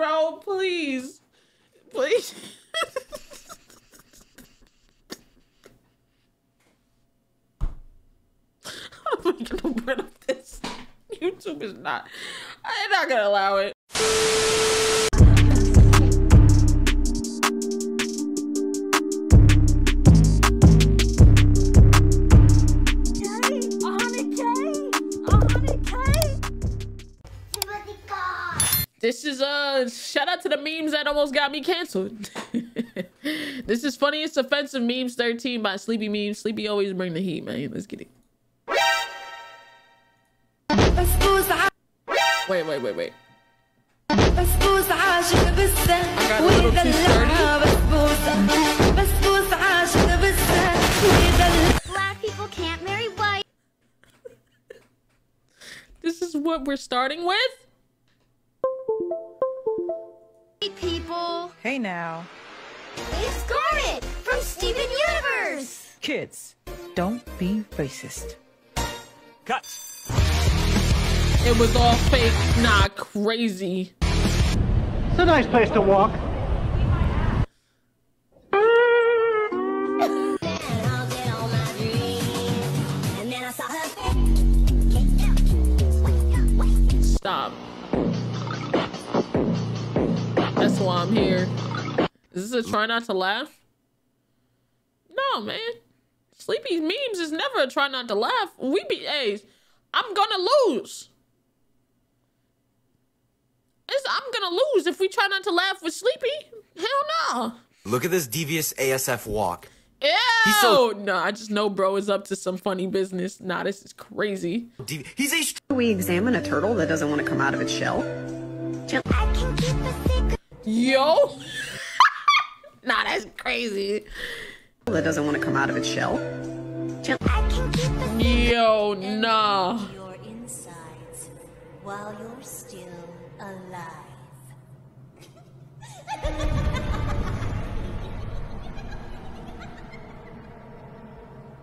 bro. Please. Please. I'm not gonna put up this. YouTube is not. I'm not gonna allow it. This is shout out to the memes that almost got me canceled. This is Funniest Offensive Memes 13 by Sleepy Memes. Sleepy always bring the heat, man. Let's get it. Wait. I got a little too sturdy. Black people can't marry white. This is what we're starting with? People. Hey now. It's Scarlet from Steven Universe. Kids, don't be racist. Cut. It was all fake, nah, crazy. It's a nice place to walk. Stop. That's why I'm here. Is this a try not to laugh? No, man. Sleepy Memes is never a try not to laugh. We be A's. I'm gonna lose. I'm gonna lose if we try not to laugh with Sleepy. Hell no. Look at this devious ASF walk. Ew. No, I just know bro is up to some funny business. Nah, this is crazy. We examine a turtle that doesn't want to come out of its shell. I can keep the secret. Yo. Nah, that's crazy. That doesn't want to come out of its shell. I can keep the yo, nah. Your insides while you're still alive.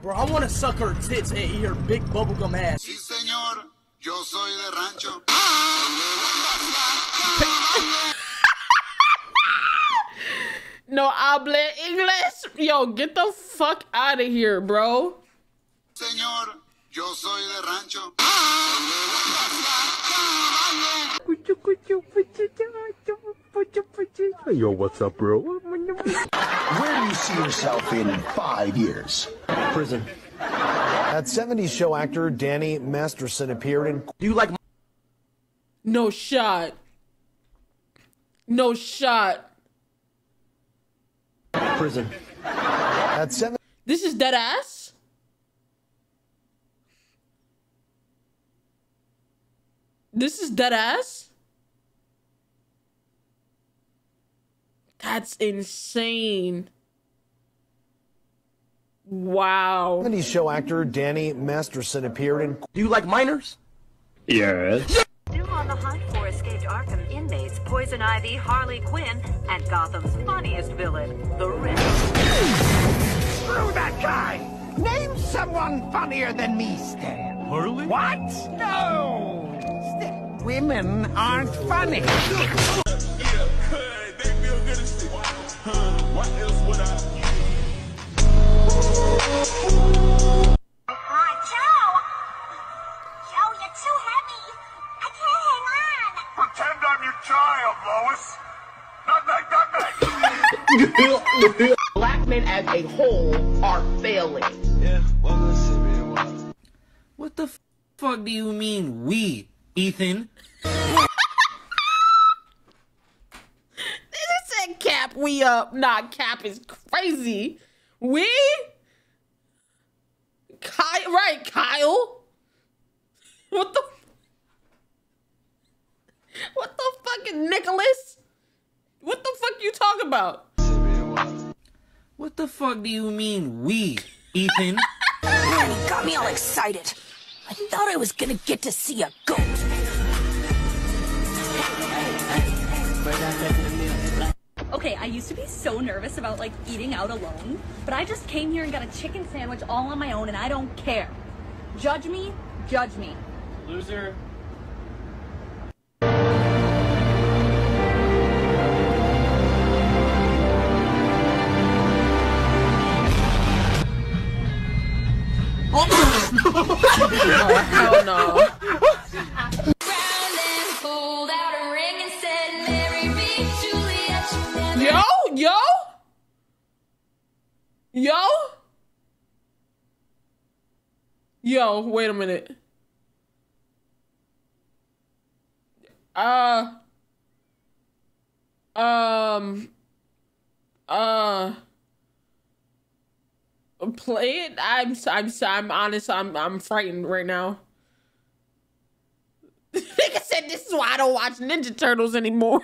Bro, I want to suck her tits and eat her big bubblegum ass. Sí, señor. Yo soy de rancho. No habla English. Yo, get the fuck out of here, bro. Señor, yo soy de rancho. Yo, what's up, bro? Where do you see yourself in 5 years? Prison. That 70s show actor Danny Masterson appeared in... Do you like... No shot. No shot. Prison. That seven... This is dead ass? This is dead ass? That's insane. Wow. 70s show actor Danny Masterson appeared in... Do you like minors? Yes. Still on the hunt for escaped Arkham inmates, Poison Ivy, Harley Quinn, and Gotham's funniest villain, the Riddler. Screw that guy! Name someone funnier than me, Stan. Harley? What? No! Women aren't funny. What else would I? Joe! Joe, you're too heavy. I can't hang on. Pretend I'm your child, Lois. Not Black men as a whole are failing. Yeah, well, let's see, man. What the fuck do you mean, we? Ethan. This said cap, we up. Nah, cap is crazy. We? Kyle, right, Kyle? What the fucking Nicholas? What the fuck you talking about? What the fuck do you mean, we, Ethan? Man, he got me all excited. I thought I was gonna get to see a goat. Okay, I used to be so nervous about like eating out alone, but I just came here and got a chicken sandwich all on my own and I don't care. Judge me, judge me. Loser. Oh no. Hell no. Yo, yo, yo, yo, wait a minute. Play it. I'm honest. I'm frightened right now. Nigga said this is why I don't watch Ninja Turtles anymore.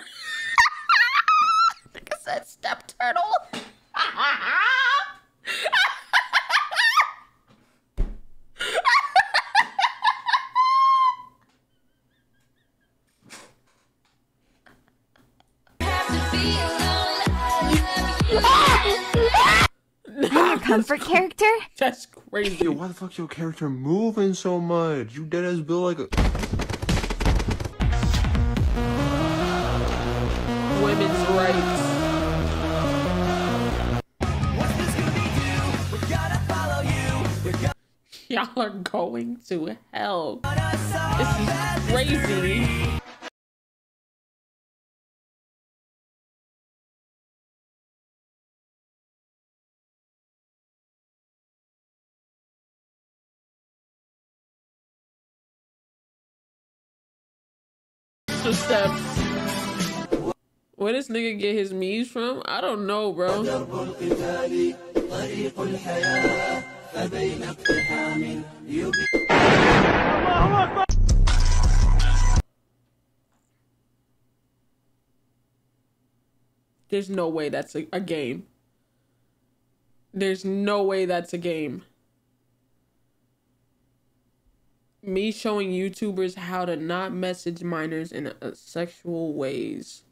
Nigga said Step Turtle. Comfort character? That's crazy. Yo, why the fuck's your character moving so much? You dead ass built like a women's rights. What's this gonna do? We gotta follow you. Y'all are going to hell. This is crazy. Steps. Where this nigga get his memes from? I don't know, bro. There's no way that's a game. There's no way that's a game. Me showing YouTubers how to not message minors in sexual ways.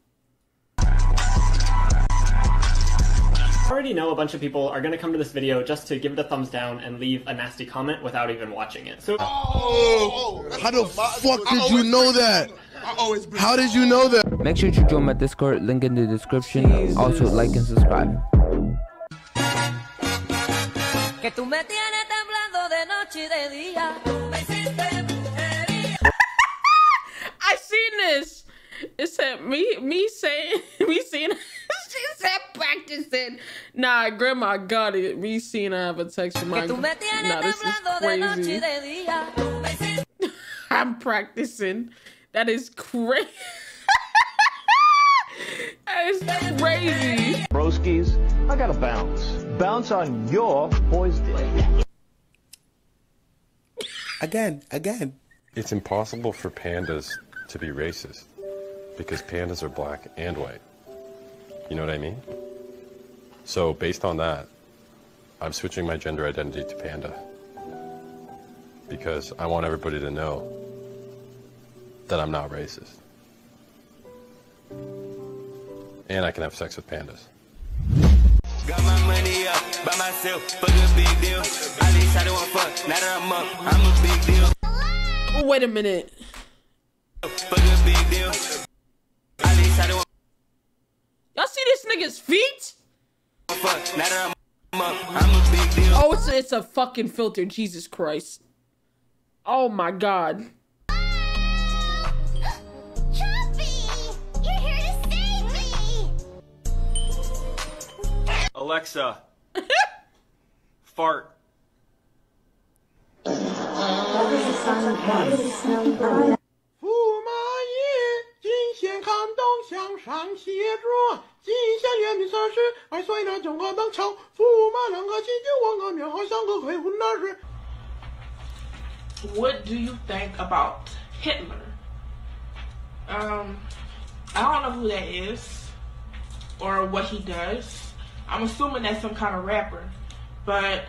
I already know a bunch of people are gonna come to this video just to give it a thumbs down and leave a nasty comment without even watching it. So how the fuck did you know that? How did you know that? Make sure to join my Discord, link in the description. Jesus. Also like and subscribe. I seen this. It said me saying me seeing. She said practicing. Nah, grandma got it. Me seeing I have a text from my. Nah, this is crazy. I'm practicing. That is crazy. That is crazy. Broskies, I gotta bounce. Bounce on your boy's dick. Again. It's impossible for pandas to be racist because pandas are black and white. You know what I mean? So based on that, I'm switching my gender identity to panda because I want everybody to know that I'm not racist. And I can have sex with pandas. Got my money up by myself, but a big deal. At least I don't want fuck, now that I'm up, I'm a big deal. Wait a minute. But a big deal. At least I don't. Y'all see this nigga's feet? Fuck, now that I'm up, I'm a big deal. Oh, it's a fucking filter, Jesus Christ. Oh my god. Alexa, fart. Who What do you think about Hitler? I don't know who that is or what he does. I'm assuming that's some kind of rapper, but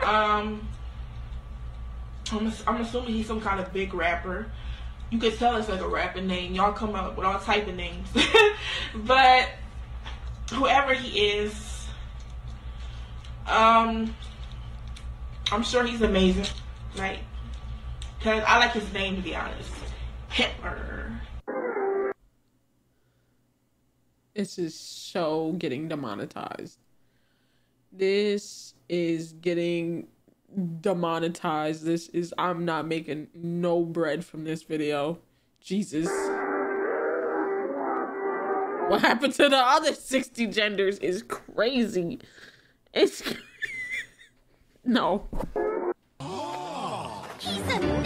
I'm assuming he's some kind of big rapper. You could tell it's like a rapper name. Y'all come up with all type of names. But whoever he is, I'm sure he's amazing, right? Because I like his name, to be honest. Hitler. This is so getting demonetized. This is getting demonetized. This is, I'm not making no bread from this video. Jesus. What happened to the other 60 genders is crazy. It's no. He's a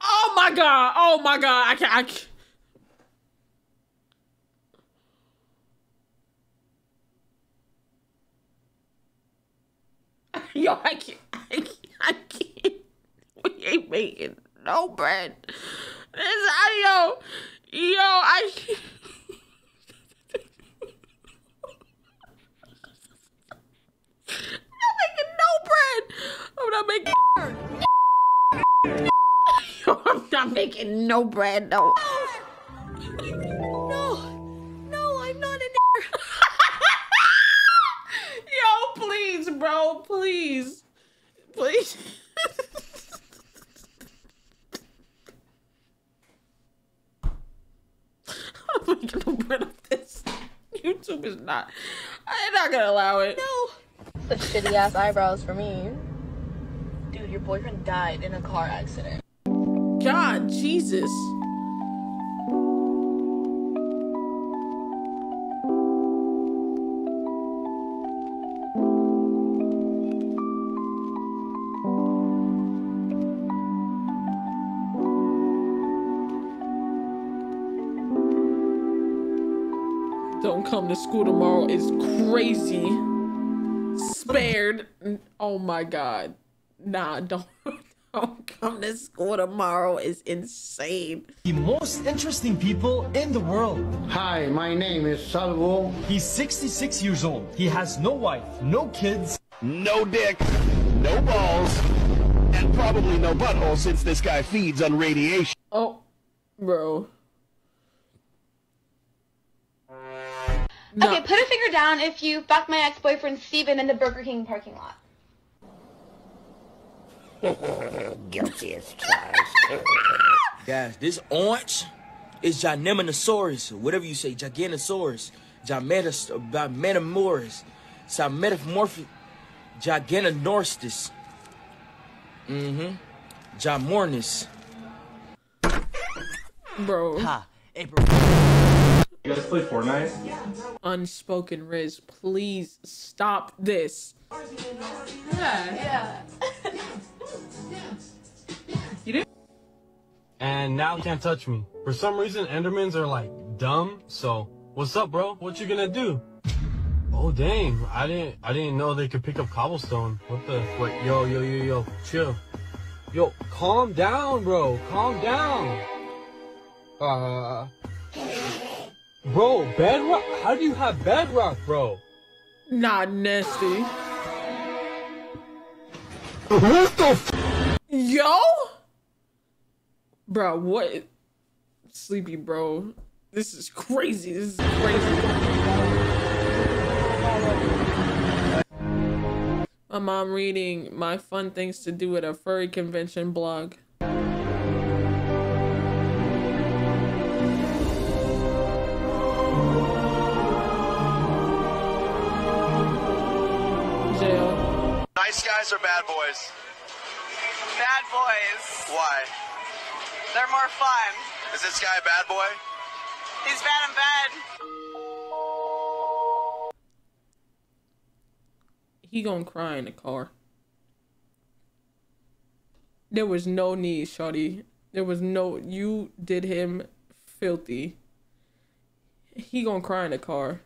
oh my god! Oh my god! I can't. Yo, I can't. We ain't making no bread. Yo, I can't. I'm making no bread. I'm not making. Yo, I'm not making no bread. No. No, I'm not an. Yo, please, bro, please, please. I'm making no bread of this. YouTube is not. I'm not gonna allow it. No. Such shitty ass eyebrows for me. Dude, your boyfriend died in a car accident. God, Jesus. Don't come to school tomorrow is crazy. Spared. Oh my god. Nah, don't come to school tomorrow is insane. The most interesting people in the world. Hi, my name is Salvo. He's 66 years old. He has no wife, no kids, no dick, no balls, and probably no butthole since this guy feeds on radiation. Oh, bro. No. Okay, put a finger down if you fucked my ex-boyfriend Steven in the Burger King parking lot. Guilty as charged. Guys, this orange is Gymnosaurus, or whatever you say, Giganosaurus, Gymetamorus, Gymetamorphic, Giganonorstis, Gymornis. Bro. Ha, April. You guys play Fortnite? Unspoken Riz, please stop this. Yeah. You do? And now you can't touch me. For some reason, Endermans are like dumb. So, what's up, bro? What you gonna do? Oh dang! I didn't know they could pick up cobblestone. What the? Wait, yo, chill. Yo, calm down, bro. Calm down. Bro, bedrock? How do you have bedrock, bro? Not nasty. What the f? Yo? Bro, what? Sleepy, bro. This is crazy. This is crazy. My mom reading my fun things to do at a furry convention blog. Nice guys are bad boys. Bad boys. Why? They're more fun. Is this guy a bad boy? He's bad in bed. He gonna cry in the car. There was no need, shawty. There was no. You did him filthy. He gonna cry in the car.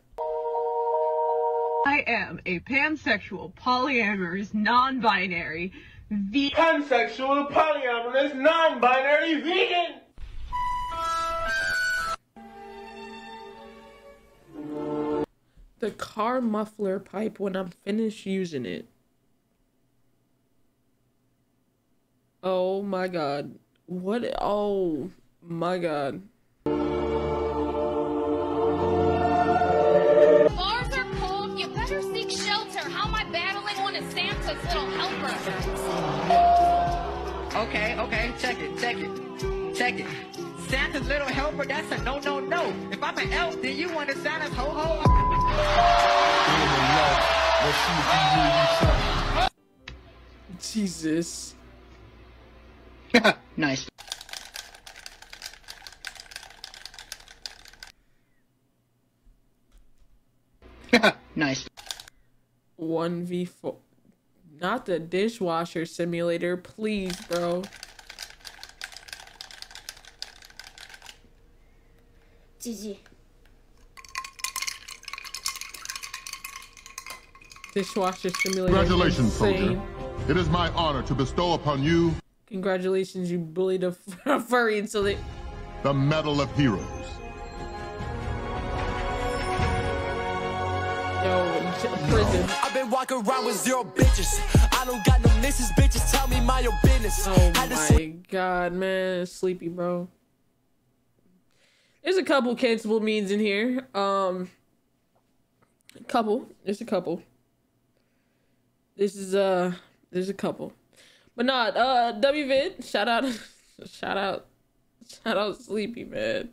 I am a pansexual, polyamorous, non-binary, pansexual, polyamorous, non-binary vegan! The car muffler pipe when I'm finished using it. Oh my god. What? Oh my god. Okay, check it. Santa's little helper, that's a no. If I'm an elf, then you want to Santa's ho ho. Jesus. Nice. Nice. 1v4. Not the dishwasher simulator, please, bro. GG. Dishwasher simulator. Congratulations, soldier. It is my honor to bestow upon you. Congratulations, you bullied a furry until they... The Medal of Heroes. Prison. I've been walking around with zero bitches. I don't got no misses, bitches. Tell me mind your business. Oh my God, man, sleepy, bro. There's a couple cancelable memes in here. There's a couple. This is there's a couple, but not WVid. Shout out, sleepy, man.